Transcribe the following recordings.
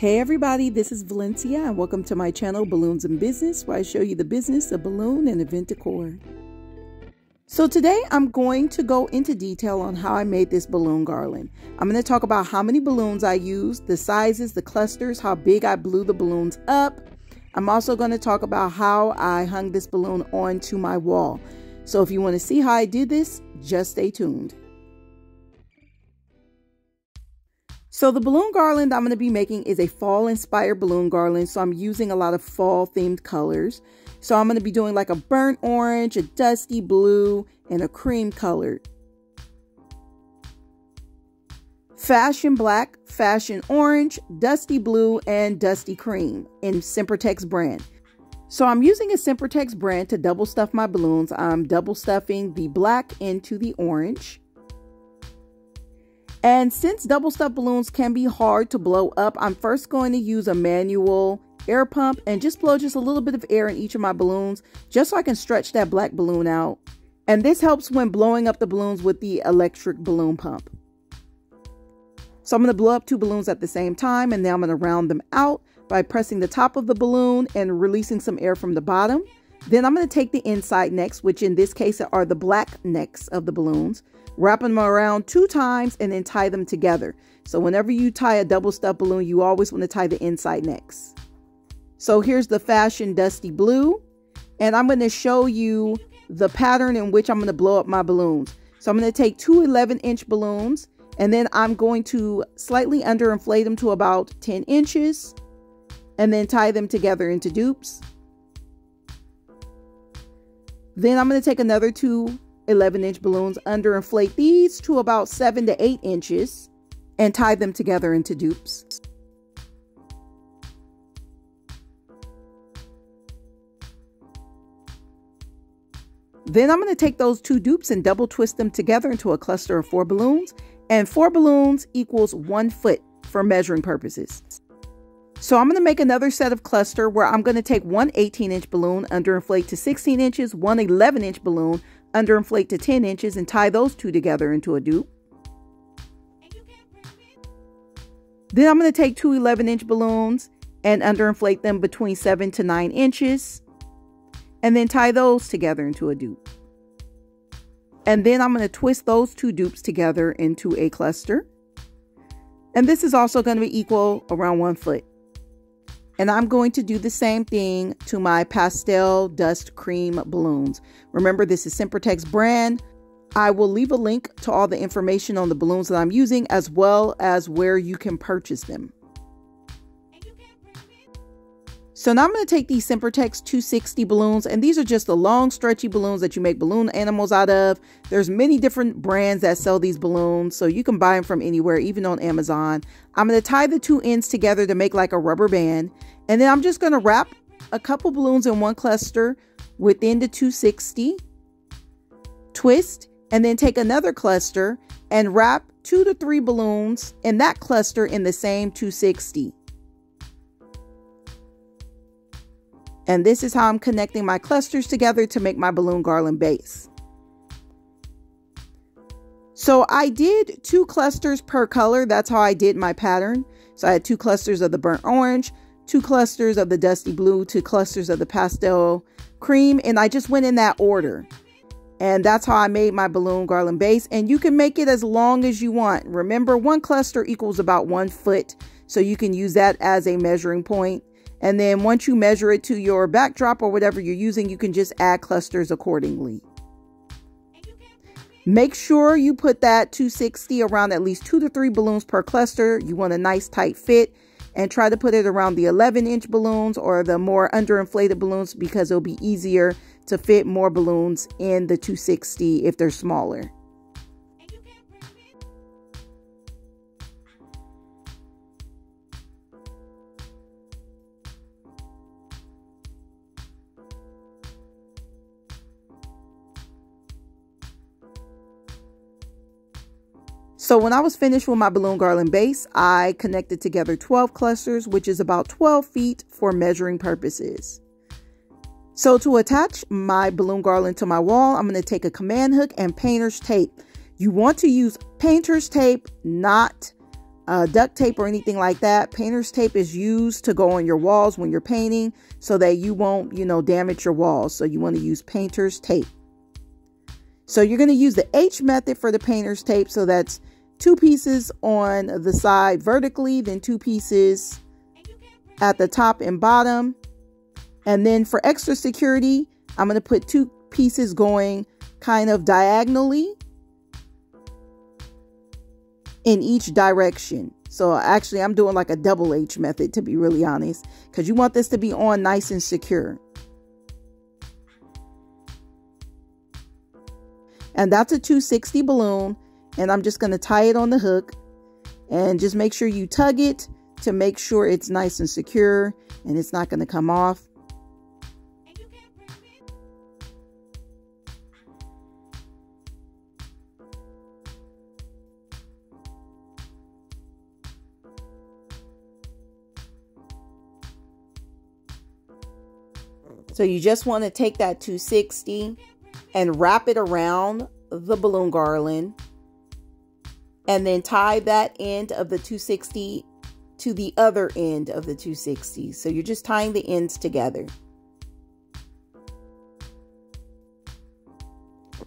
Hey everybody, this is Valencia and welcome to my channel Balloons and Business, where I show you the business of balloon and event decor. So today I'm going to go into detail on how I made this balloon garland. I'm going to talk about how many balloons I used, the sizes, the clusters, how big I blew the balloons up. I'm also going to talk about how I hung this balloon onto my wall. So if you want to see how I did this, just stay tuned. So the balloon garland I'm going to be making is a fall inspired balloon garland. So I'm using a lot of fall themed colors. So I'm going to be doing like a burnt orange, a dusty blue, and a cream colored. Fashion Black, Fashion Orange, Dusty Blue, and Dusty Cream in Sempertex brand. So I'm using a Sempertex brand to double stuff my balloons. I'm double stuffing the black into the orange. And since double stuffed balloons can be hard to blow up, I'm first going to use a manual air pump and just blow just a little bit of air in each of my balloons just so I can stretch that black balloon out. And this helps when blowing up the balloons with the electric balloon pump. So I'm going to blow up two balloons at the same time, and now I'm going to round them out by pressing the top of the balloon and releasing some air from the bottom. Then I'm going to take the inside necks, which in this case are the black necks of the balloons, wrapping them around two times and then tie them together. So whenever you tie a double stuffed balloon, you always want to tie the inside necks. So here's the Fashion Dusty Blue, and I'm going to show you the pattern in which I'm going to blow up my balloons. So I'm going to take two 11-inch balloons, and then I'm going to slightly underinflate them to about 10 inches and then tie them together into dupes. Then I'm going to take another two 11-inch balloons, underinflate these to about 7 to 8 inches and tie them together into dupes. Then I'm going to take those two dupes and double twist them together into a cluster of 4 balloons, and 4 balloons equals 1 foot for measuring purposes. So I'm going to make another set of cluster where I'm going to take one 18-inch balloon, underinflate to 16 inches, one 11-inch balloon, underinflate to 10 inches, and tie those two together into a dupe. Then I'm going to take two 11-inch balloons and underinflate them between 7 to 9 inches and then tie those together into a dupe. And then I'm going to twist those two dupes together into a cluster. And this is also going to be equal around 1 foot. And I'm going to do the same thing to my pastel dust cream balloons. Remember, this is Sempertex brand. I will leave a link to all the information on the balloons that I'm using, as well as where you can purchase them. So now I'm going to take these Sempertex 260 balloons, and these are just the long stretchy balloons that you make balloon animals out of. There's many different brands that sell these balloons, so you can buy them from anywhere, even on Amazon. I'm going to tie the two ends together to make like a rubber band, and then I'm just going to wrap a couple balloons in one cluster within the 260, twist, and then take another cluster and wrap 2 to 3 balloons in that cluster in the same 260. And this is how I'm connecting my clusters together to make my balloon garland base. So I did 2 clusters per color. That's how I did my pattern. So I had 2 clusters of the burnt orange, 2 clusters of the dusty blue, 2 clusters of the pastel cream, and I just went in that order. And that's how I made my balloon garland base. And you can make it as long as you want. Remember, 1 cluster equals about 1 foot. So you can use that as a measuring point. And then once you measure it to your backdrop or whatever you're using, you can just add clusters accordingly. Make sure you put that 260 around at least 2 to 3 balloons per cluster. You want a nice tight fit, and try to put it around the 11-inch balloons or the more underinflated balloons, because it'll be easier to fit more balloons in the 260 if they're smaller. So when I was finished with my balloon garland base, I connected together 12 clusters, which is about 12 feet for measuring purposes. So to attach my balloon garland to my wall, I'm going to take a command hook and painter's tape. You want to use painter's tape, not duct tape or anything like that. Painter's tape is used to go on your walls when you're painting so that you won't, you know, damage your walls. So you want to use painter's tape. So you're going to use the H method for the painter's tape. So that's two pieces on the side vertically, then two pieces at the top and bottom. And then for extra security, I'm going to put two pieces going kind of diagonally in each direction. So actually I'm doing like a double H method, to be really honest, because you want this to be on nice and secure. And that's a 260 balloon. And I'm just going to tie it on the hook and just make sure you tug it to make sure it's nice and secure and it's not going to come off. So you just want to take that 260 and wrap it around the balloon garland and then tie that end of the 260 to the other end of the 260. So you're just tying the ends together.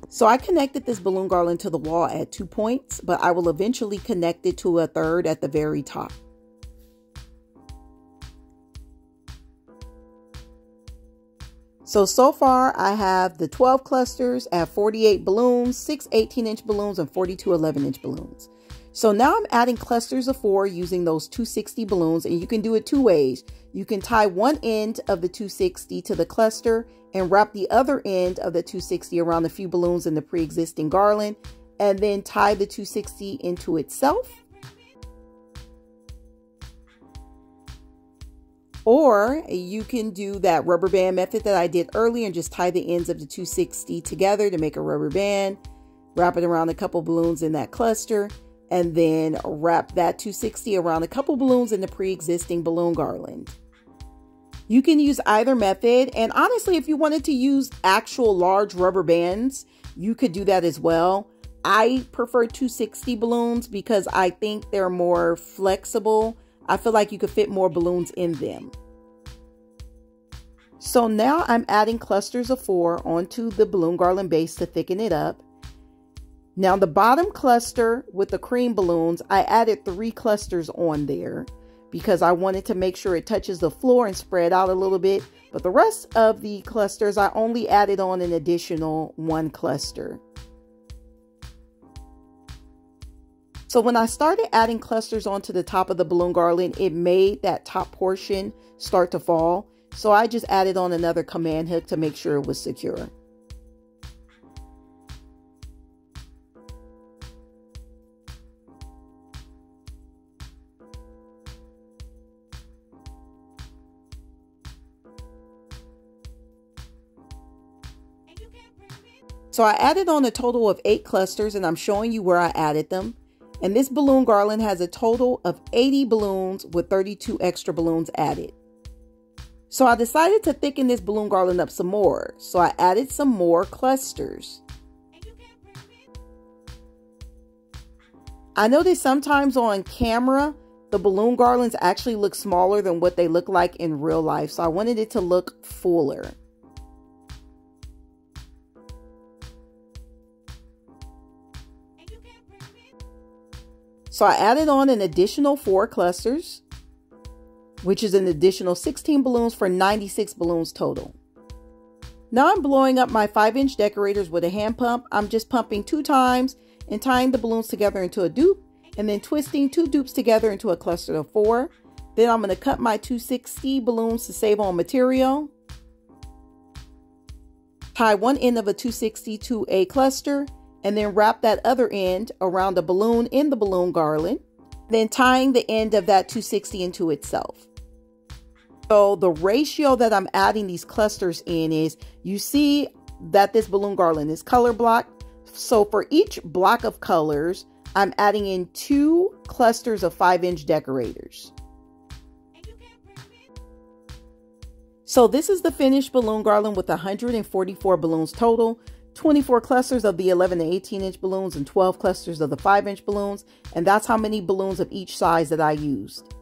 So I connected this balloon garland to the wall at 2 points, but I will eventually connect it to a third at the very top. So far I have the 12 clusters at 48 balloons, 6 18-inch balloons, and 42 11-inch balloons. So now I'm adding clusters of 4 using those 260 balloons, and you can do it two ways. You can tie one end of the 260 to the cluster and wrap the other end of the 260 around a few balloons in the pre-existing garland, and then tie the 260 into itself. Or you can do that rubber band method that I did earlier and just tie the ends of the 260 together to make a rubber band, wrap it around a couple balloons in that cluster, and then wrap that 260 around a couple balloons in the pre-existing balloon garland. You can use either method. And honestly, if you wanted to use actual large rubber bands, you could do that as well. I prefer 260 balloons because I think they're more flexible. I feel like you could fit more balloons in them. So now I'm adding clusters of 4 onto the balloon garland base to thicken it up. Now the bottom cluster with the cream balloons, I added 3 clusters on there because I wanted to make sure it touches the floor and spread out a little bit. But the rest of the clusters, I only added on an additional 1 cluster. So when I started adding clusters onto the top of the balloon garland, it made that top portion start to fall. So I just added on another command hook to make sure it was secure. So I added on a total of 8 clusters, and I'm showing you where I added them. And this balloon garland has a total of 80 balloons with 32 extra balloons added. So I decided to thicken this balloon garland up some more. So I added some more clusters. I noticed sometimes on camera, the balloon garlands actually look smaller than what they look like in real life. So I wanted it to look fuller. So I added on an additional 4 clusters, which is an additional 16 balloons for 96 balloons total. Now I'm blowing up my 5-inch decorators with a hand pump. I'm just pumping 2 times and tying the balloons together into a dupe and then twisting 2 dupes together into a cluster of 4. Then I'm going to cut my 260 balloons to save on material. Tie one end of a 260 to a cluster, and then wrap that other end around a balloon in the balloon garland, then tying the end of that 260 into itself. So the ratio that I'm adding these clusters in is, you see that this balloon garland is color blocked. So for each block of colors, I'm adding in 2 clusters of 5-inch decorators. So this is the finished balloon garland with 144 balloons total. 24 clusters of the 11 and 18-inch balloons and 12 clusters of the 5-inch balloons, and that's how many balloons of each size that I used.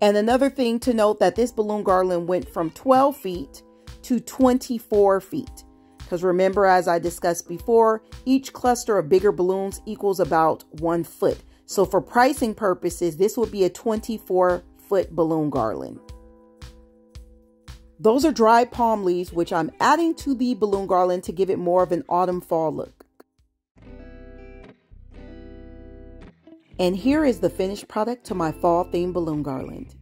And another thing to note that this balloon garland went from 12 feet to 24 feet. Because remember, as I discussed before, each cluster of bigger balloons equals about 1 foot. So for pricing purposes, this will be a 24-foot balloon garland. Those are dried palm leaves, which I'm adding to the balloon garland to give it more of an autumn-fall look. And here is the finished product to my fall-themed balloon garland.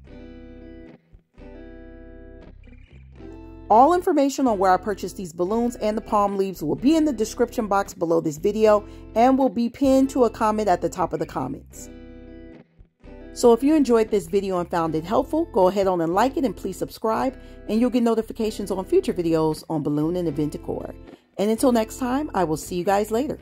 All information on where I purchased these balloons and the palm leaves will be in the description box below this video and will be pinned to a comment at the top of the comments. So if you enjoyed this video and found it helpful, go ahead on and like it, and please subscribe, and you'll get notifications on future videos on balloon and event decor. And until next time, I will see you guys later.